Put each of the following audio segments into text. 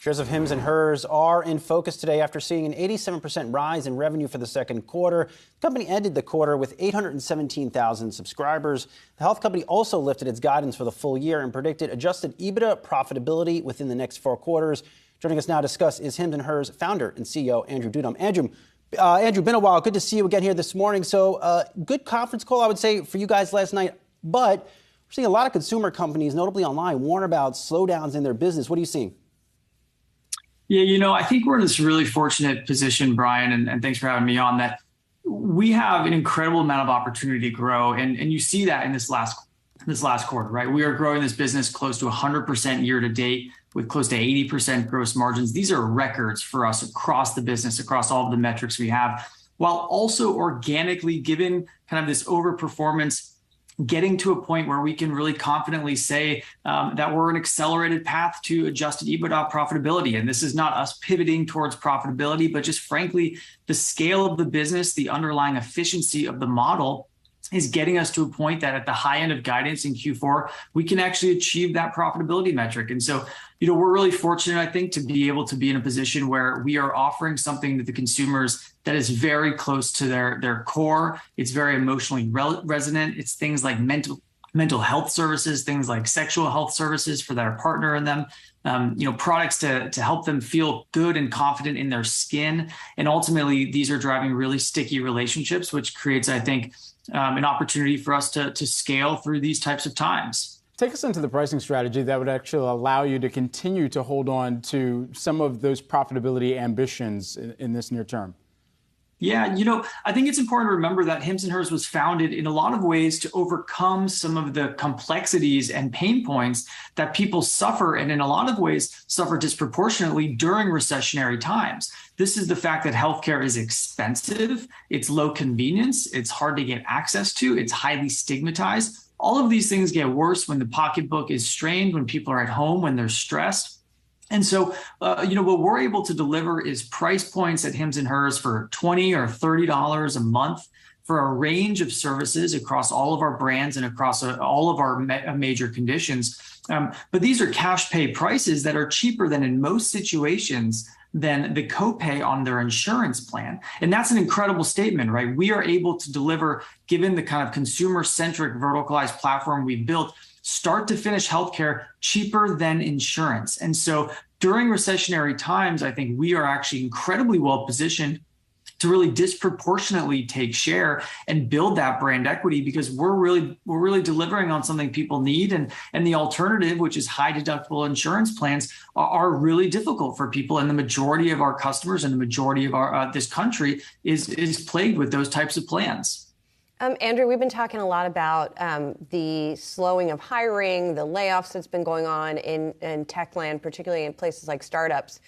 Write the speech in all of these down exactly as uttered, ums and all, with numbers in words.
Shares of Hims and Hers are in focus today after seeing an eighty-seven percent rise in revenue for the second quarter. The company ended the quarter with eight hundred seventeen thousand subscribers. The health company also lifted its guidance for the full year and predicted adjusted EBITDA profitability within the next four quarters. Joining us now to discuss is Hims and Hers founder and C E O Andrew Dudum. Andrew, uh, Andrew, been a while. Good to see you again here this morning. So uh, good conference call, I would say, for you guys last night, but we're seeing a lot of consumer companies, notably online, warn about slowdowns in their business. What are you seeing? Yeah, you know, I think we're in this really fortunate position, Brian, and, and thanks for having me on, that we have an incredible amount of opportunity to grow. And, and you see that in this last this last quarter, right? We are growing this business close to one hundred percent year to date with close to eighty percent gross margins. These are records for us across the business, across all of the metrics we have, while also organically, given kind of this overperformance, getting to a point where we can really confidently say um, that we're an accelerated path to adjusted EBITDA profitability. And this is not us pivoting towards profitability, but just frankly, the scale of the business, the underlying efficiency of the model is getting us to a point that at the high end of guidance in Q four, we can actually achieve that profitability metric. And so, you know, we're really fortunate, I think, to be able to be in a position where we are offering something to the consumers that is very close to their, their core. It's very emotionally re- resonant. It's things like mental mental health services, things like sexual health services for their partner and them, um, you know, products to, to help them feel good and confident in their skin. And ultimately, these are driving really sticky relationships, which creates, I think, um, an opportunity for us to, to scale through these types of times. Take us into the pricing strategy that would actually allow you to continue to hold on to some of those profitability ambitions in, in this near term. Yeah, you know, I think it's important to remember that Hims and Hers was founded in a lot of ways to overcome some of the complexities and pain points that people suffer, and in a lot of ways suffer disproportionately during recessionary times. This is the fact that healthcare is expensive, it's low convenience, it's hard to get access to, it's highly stigmatized. All of these things get worse when the pocketbook is strained, when people are at home, when they're stressed. And so, uh, you know, what we're able to deliver is price points at Hims and Hers for twenty dollars or thirty dollars a month for a range of services across all of our brands and across a, all of our ma- major conditions. Um, but these are cash pay prices that are cheaper than in most situations than the copay on their insurance plan. And that's an incredible statement, right? We are able to deliver, given the kind of consumer-centric verticalized platform we've built, start to finish healthcare cheaper than insurance. And so during recessionary times, I think we are actually incredibly well positioned to really disproportionately take share and build that brand equity, because we're really we're really delivering on something people need. And, and the alternative, which is high deductible insurance plans, are, are really difficult for people. And the majority of our customers and the majority of our uh, this country is, is plagued with those types of plans. Um, Andrew, we've been talking a lot about um, the slowing of hiring, the layoffs that's been going on in, in tech land, particularly in places like startups.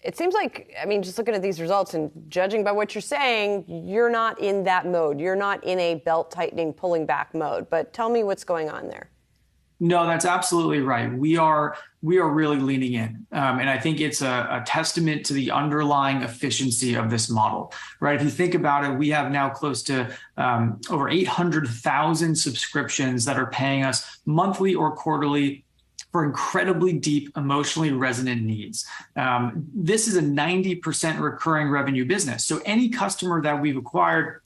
It seems like, I mean, just looking at these results and judging by what you're saying, you're not in that mode. You're not in a belt-tightening, pulling back mode. But tell me what's going on there. No, that's absolutely right. We are we are really leaning in. Um, and I think it's a, a testament to the underlying efficiency of this model, right? If you think about it, we have now close to um, over eight hundred thousand subscriptions that are paying us monthly or quarterly for incredibly deep, emotionally resonant needs. Um, this is a ninety percent recurring revenue business. So any customer that we've acquired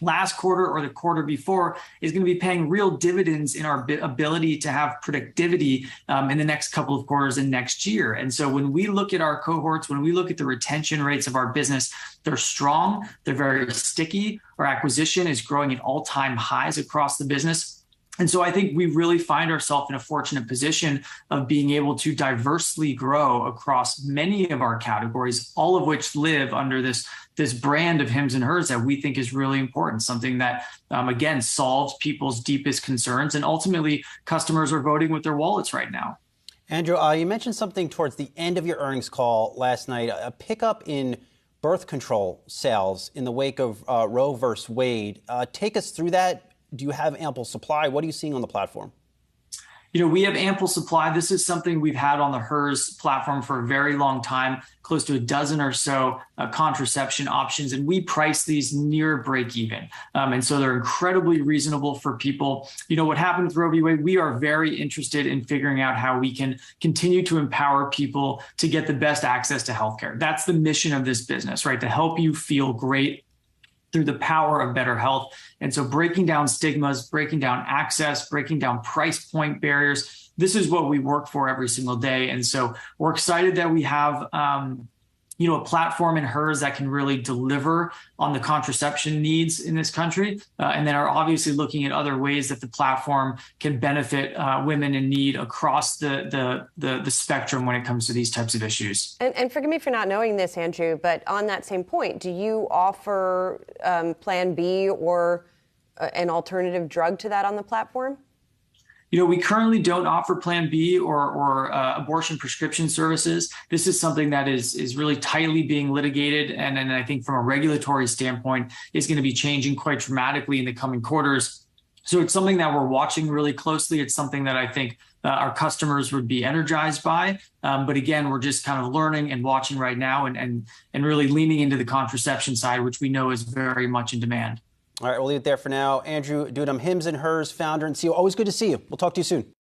last quarter or the quarter before is going to be paying real dividends in our ability to have productivity um, in the next couple of quarters and next year. And so when we look at our cohorts, when we look at the retention rates of our business, they're strong, they're very sticky. Our acquisition is growing at all-time highs across the business. And so I think we really find ourselves in a fortunate position of being able to diversely grow across many of our categories, all of which live under this, this brand of Hims and Hers that we think is really important, something that, um, again, solves people's deepest concerns. And ultimately, customers are voting with their wallets right now. Andrew, uh, you mentioned something towards the end of your earnings call last night, a pickup in birth control sales in the wake of uh, Roe versus Wade. Uh, take us through that. Do you have ample supply? What are you seeing on the platform? You know, we have ample supply. This is something we've had on the Hers platform for a very long time, close to a dozen or so uh, contraception options. And we price these near break even. Um, and so they're incredibly reasonable for people. You know, what happened with Roe v. Wade, we are very interested in figuring out how we can continue to empower people to get the best access to healthcare. That's the mission of this business, right? To help you feel great through the power of better health. And so breaking down stigmas, breaking down access, breaking down price point barriers, this is what we work for every single day. And so we're excited that we have, um, you know, a platform in Hers that can really deliver on the contraception needs in this country. Uh, and then are obviously looking at other ways that the platform can benefit uh, women in need across the, the the the spectrum when it comes to these types of issues. And, and forgive me for not knowing this, Andrew, but on that same point, do you offer um, Plan B or uh, an alternative drug to that on the platform? You know, we currently don't offer Plan B or, or uh, abortion prescription services. This is something that is, is really tightly being litigated. And, and I think from a regulatory standpoint is going to be changing quite dramatically in the coming quarters. So it's something that we're watching really closely. It's something that I think uh, our customers would be energized by. Um, but again, we're just kind of learning and watching right now and, and, and really leaning into the contraception side, which we know is very much in demand. All right, we'll leave it there for now. Andrew Dudum, Hims and Hers founder and C E O. Always good to see you. We'll talk to you soon.